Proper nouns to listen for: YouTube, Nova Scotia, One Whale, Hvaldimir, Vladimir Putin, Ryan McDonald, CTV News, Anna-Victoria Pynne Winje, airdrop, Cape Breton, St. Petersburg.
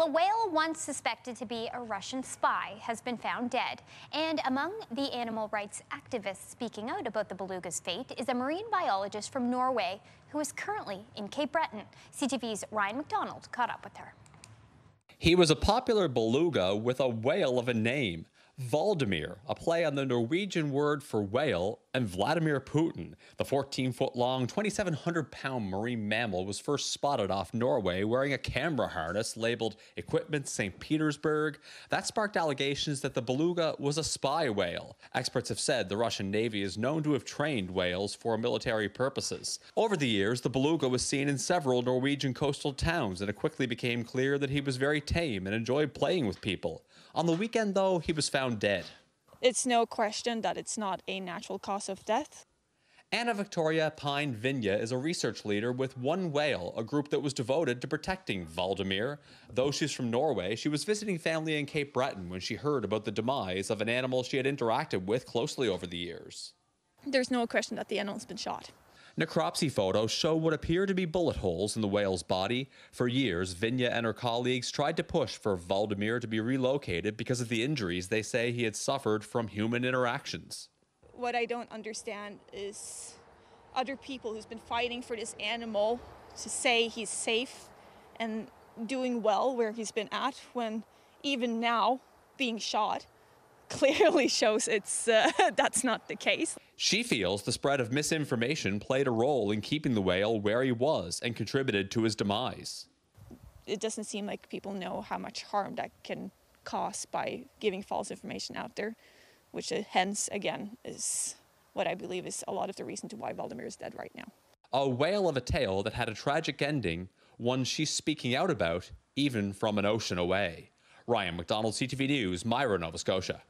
Well, a whale once suspected to be a Russian spy has been found dead. And among the animal rights activists speaking out about the beluga's fate is a marine biologist from Norway who is currently in Cape Breton. CTV's Ryan McDonald caught up with her. He was a popular beluga with a whale of a name. Hvaldimir, a play on the Norwegian word for whale, and Vladimir Putin, the 14-foot-long, 2,700-pound marine mammal, was first spotted off Norway wearing a camera harness labeled Equipment St. Petersburg. That sparked allegations that the beluga was a spy whale. Experts have said the Russian Navy is known to have trained whales for military purposes. Over the years, the beluga was seen in several Norwegian coastal towns, and it quickly became clear that he was very tame and enjoyed playing with people. On the weekend, though, he was found dead. It's no question that it's not a natural cause of death. Anna-Victoria Pynne Winje is a research leader with One Whale, a group that was devoted to protecting Hvaldimir. Though she's from Norway, she was visiting family in Cape Breton when she heard about the demise of an animal she had interacted with closely over the years. There's no question that the animal's been shot. Necropsy photos show what appear to be bullet holes in the whale's body. For years, Vinja and her colleagues tried to push for Hvaldimir to be relocated because of the injuries they say he had suffered from human interactions. What I don't understand is other people who's been fighting for this animal to say he's safe and doing well where he's been at, when even now being shot clearly shows it's that's not the case. She feels the spread of misinformation played a role in keeping the whale where he was and contributed to his demise. It doesn't seem like people know how much harm that can cause by giving false information out there, which hence, again, is what I believe is a lot of the reason to why Hvaldimir is dead right now. A whale of a tale that had a tragic ending, one she's speaking out about, even from an ocean away. Ryan McDonald, CTV News, Myra, Nova Scotia.